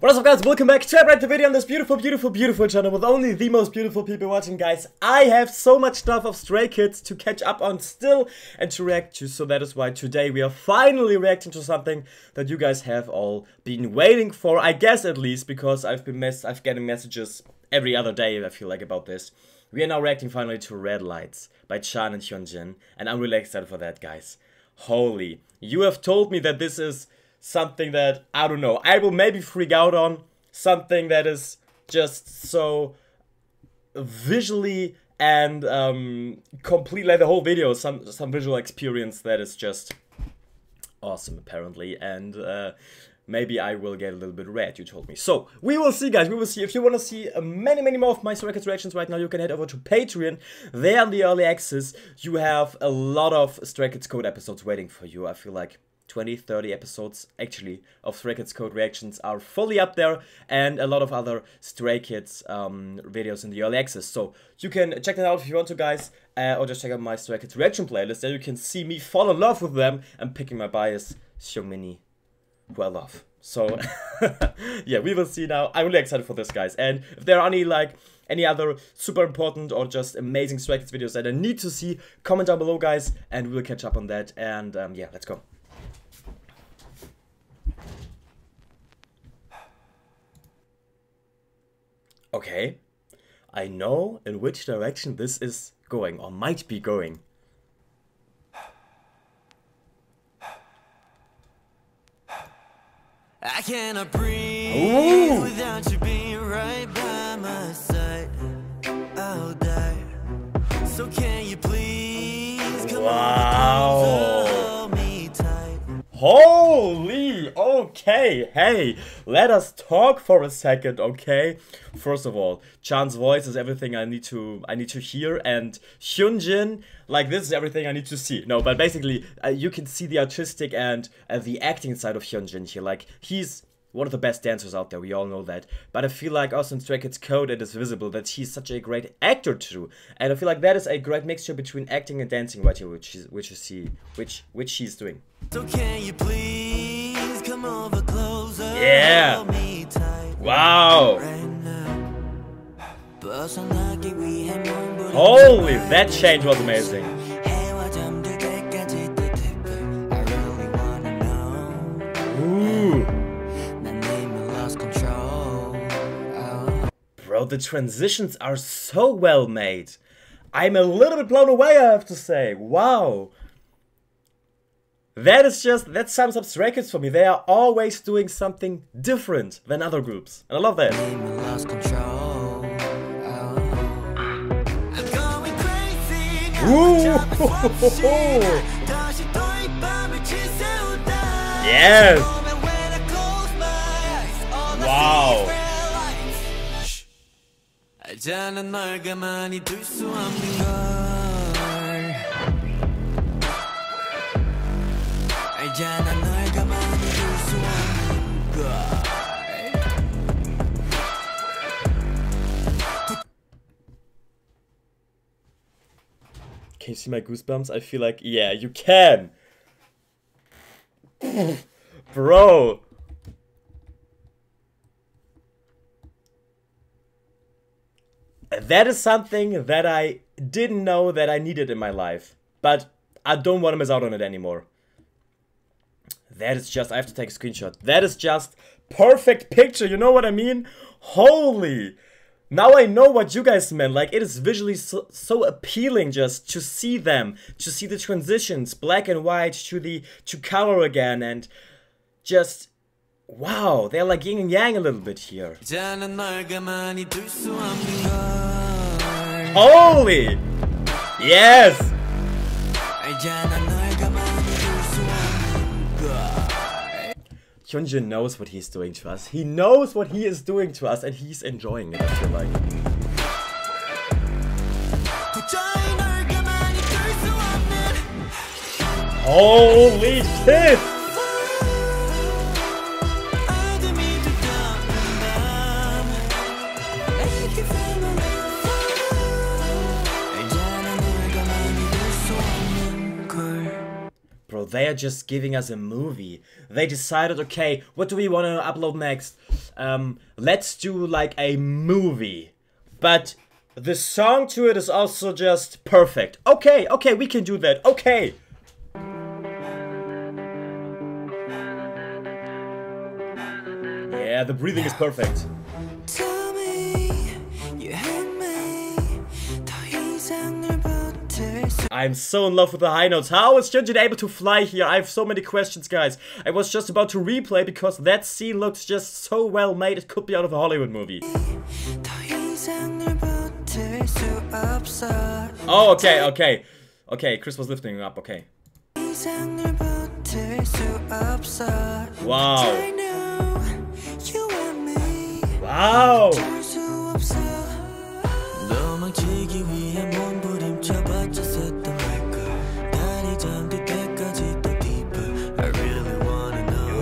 What is up, guys? Welcome back to another video on this beautiful channel with only the most beautiful people watching, guys. I have so much stuff of Stray Kids to catch up on still and to react to, so that is why today we are finally reacting to something that you guys have all been waiting for, I guess, at least, because I've getting messages every other day, I feel like, about this. We are now reacting finally to Red Lights by Chan and Hyunjin, and I'm really excited for that, guys. Holy, you have told me that this is something that, I don't know, I will maybe freak out on, something that is just so visually and completely, like the whole video, some visual experience that is just awesome, apparently, and maybe I will get a little bit red, you told me. So, we will see, guys, we will see. If you want to see many more of my Stray Kids reactions right now, you can head over to Patreon. There in the early access, you have a lot of Stray Kids Code episodes waiting for you, I feel like. 20-30 episodes actually of Stray Kids Code reactions are fully up there, and a lot of other Stray Kids videos in the early access, so you can check that out if you want to, guys, or just check out my Stray Kids reaction playlist. There you can see me fall in love with them and picking my bias so many well off. So yeah, we will see now. I'm really excited for this, guys, and if there are any other super important or just amazing Stray Kids videos that I need to see, comment down below, guys, and we'll catch up on that. And yeah, let's go. Okay, I know in which direction this is going, or might be going. I cannot breathe without you being right by my side. I'll die. So can you please come on, hold me tight. Holy, okay, hey, let us talk for a second, okay? First of all, Chan's voice is everything I need to hear, and Hyunjin, like, this is everything I need to see. No, but basically, you can see the artistic and the acting side of Hyunjin here. Like, he's one of the best dancers out there, we all know that. But I feel like also in Stray Kids Code, it is visible that he's such a great actor too. And I feel like that is a great mixture between acting and dancing right here, which she's doing. So can you please come over closer, yeah. Wow. Holy, that change was amazing. Ooh. Bro, the transitions are so well made. I'm a little bit blown away, I have to say. Wow. That sums up Stray Kids for me. They are always doing something different than other groups, and I love that. Yes! Wow! Can you see my goosebumps? I feel like, yeah, you can. Bro. That is something that I didn't know that I needed in my life, but I don't want to miss out on it anymore. That is just, I have to take a screenshot. That is just perfect picture, you know what I mean? Holy! Now I know what you guys meant. Like, it is visually so appealing just to see them, to see the transitions, black and white to color again, and just wow, they're like yin and yang a little bit here. Holy! Yes! Hyunjin knows what he's doing to us. He knows what he is doing to us, and he's enjoying it, I feel like. Holy shit! They are just giving us a movie. They decided, okay, what do we want to upload next? Let's do like a movie. But the song to it is also just perfect. Okay, okay, we can do that. Okay. Yeah, the breathing is perfect. I'm so in love with the high notes. How is Hyunjin able to fly here? I have so many questions, guys. I was just about to replay because that scene looks just so well made. It could be out of a Hollywood movie. Oh, okay, okay. Okay, Chris was lifting up, okay. Wow. Wow!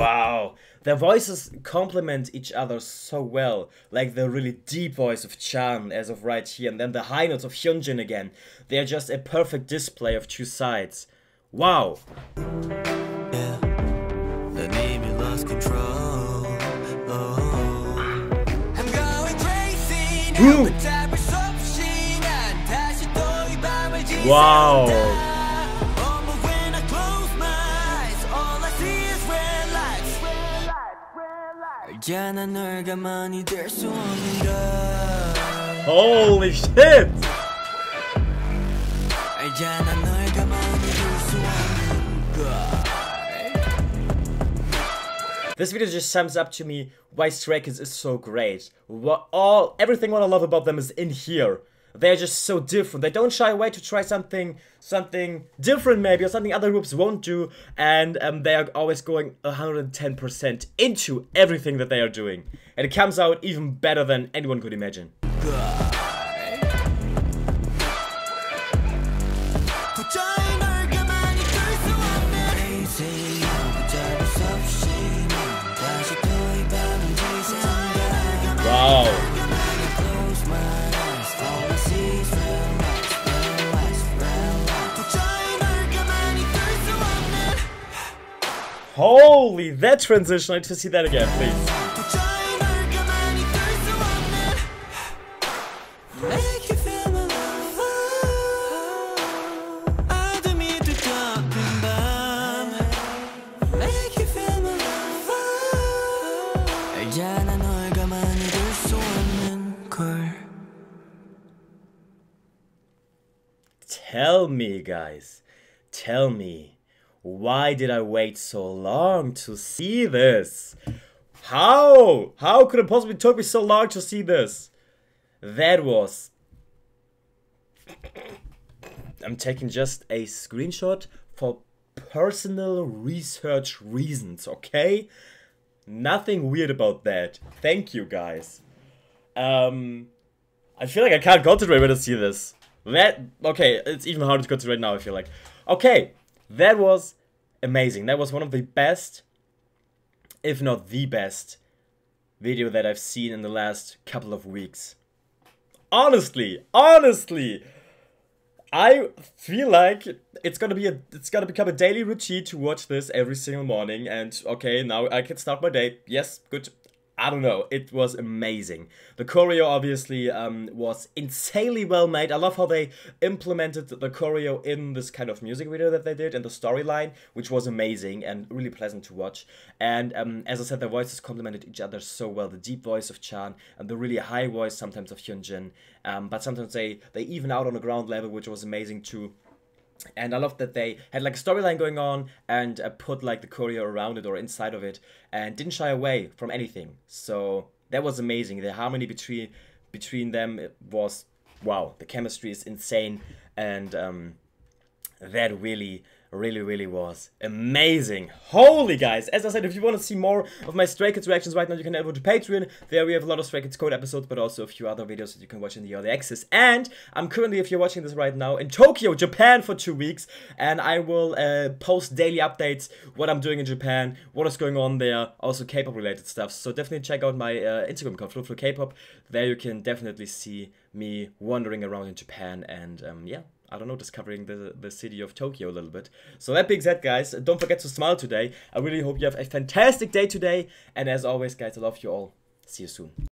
Wow! Their voices complement each other so well. Like the really deep voice of Chan as of right here, and then the high notes of Hyunjin again. They are just a perfect display of two sides. Wow! Yeah. The name you lost control. Ooh. Wow. Holy shit. This video just sums up to me why Stray Kids is so great. Everything I love about them is in here. They're just so different. They don't shy away to try something different maybe, or something other groups won't do. And they are always going 110% into everything that they are doing. And it comes out even better than anyone could imagine. Wow. Holy, that transition, I need to see that again, please. Tell me, guys, tell me, why did I wait so long to see this? How could it possibly take me so long to see this? That was... I'm taking just a screenshot for personal research reasons, okay? Nothing weird about that. Thank you, guys. I feel like I can't concentrate when I see this. Okay, it's even harder to concentrate now, I feel like. Okay, that was amazing. That was one of the best, if not the best, video that I've seen in the last couple of weeks. Honestly, I feel like it's gonna become a daily routine to watch this every single morning. And okay, now I can start my day. Yes, good. I don't know, it was amazing. The choreo obviously was insanely well made. I love how they implemented the choreo in this kind of music video that they did and the storyline, which was amazing and really pleasant to watch. And as I said, their voices complemented each other so well. The deep voice of Chan and the really high voice sometimes of Hyunjin. But sometimes they even out on a ground level, which was amazing too. And I loved that they had like a storyline going on and put like the choreo around it or inside of it and didn't shy away from anything. So that was amazing. The harmony between them was, wow, the chemistry is insane. And that really was amazing. Holy, guys, as I said, if you want to see more of my Stray Kids reactions right now, you can head over to Patreon. There we have a lot of Stray Kids Code episodes, but also a few other videos that you can watch in the early access. And I'm currently, if you're watching this right now, in Tokyo, Japan for 2 weeks, and I will post daily updates, what I'm doing in Japan, what is going on there, also K-pop related stuff. So definitely check out my Instagram account, FloderFlo K pop. There you can definitely see me wandering around in Japan, and yeah, I don't know, discovering the city of Tokyo a little bit. So that being said, guys, don't forget to smile today. I really hope you have a fantastic day today. And as always, guys, I love you all. See you soon.